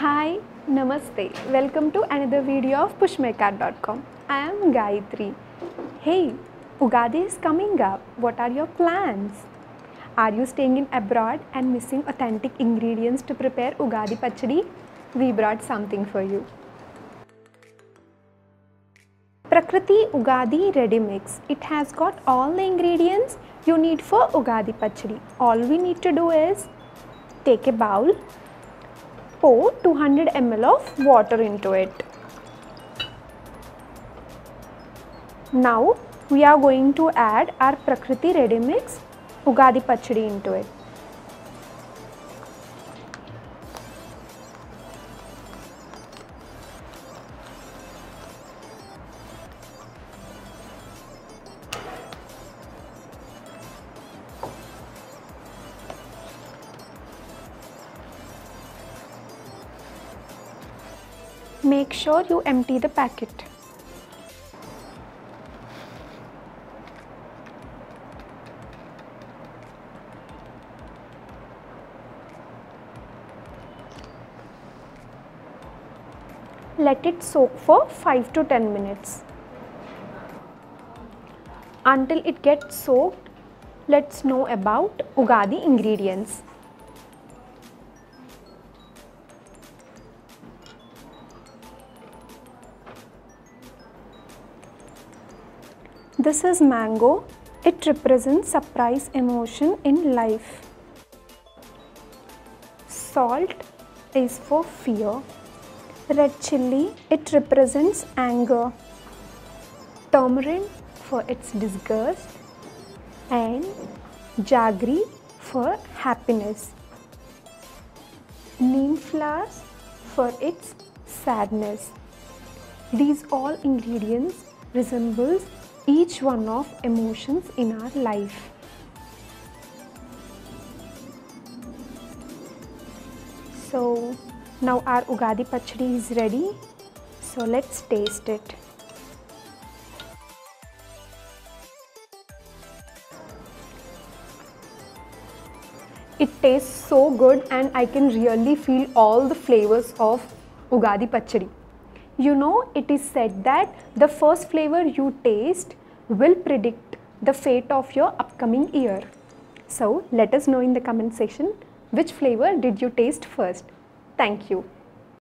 Hi, Namaste. Welcome to another video of pushmeekat.com. I am Gayatri. Hey, Ugadi is coming up. What are your plans? Are you staying in abroad and missing authentic ingredients to prepare Ugadi pachadi? We brought something for you. Prakruthi Ugadi Ready Mix. It has got all the ingredients you need for Ugadi pachadi. All we need to do is take a bowl. Pour 200 ml of water into it. Now we are going to add our Prakruthi ready mix Ugadi pachadi into it. Make sure you empty the packet. Let it soak for 5 to 10 minutes. Until it gets soaked, let's know about Ugadi ingredients. This is mango. It represents surprise emotion in life. Salt is for fear. Red chilli, it represents anger. Tamarind for its disgust. And jaggery for happiness. Neem flowers for its sadness. These all ingredients resembles each one of emotions in our life. So now our Ugadi pachadi is ready. So let's taste it. It tastes so good and I can really feel all the flavors of Ugadi pachadi. You know, it is said that the first flavor you taste will predict the fate of your upcoming year. So let us know in the comment section which flavor did you taste first. Thank you.